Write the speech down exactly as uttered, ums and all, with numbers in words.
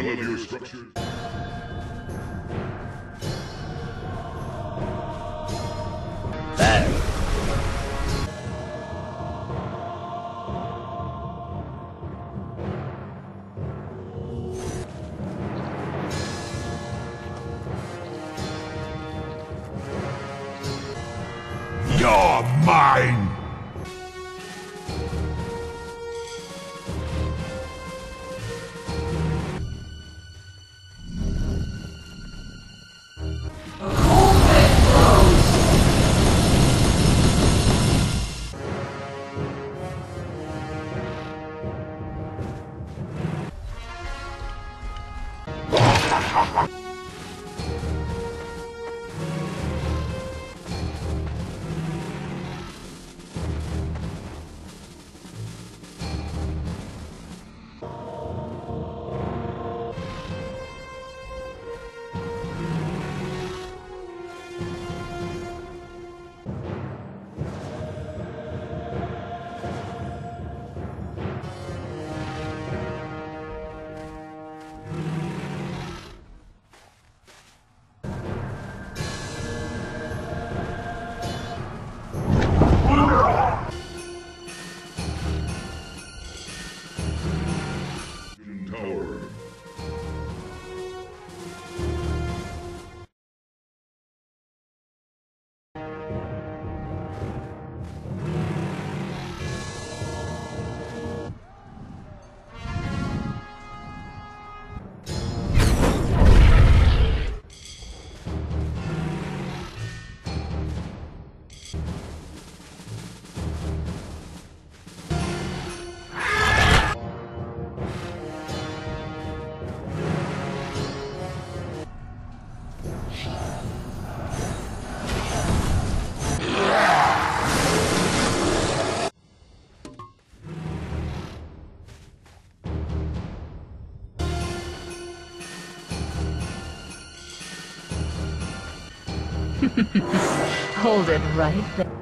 One of your structures... Bang. You're mine! Hold it right there.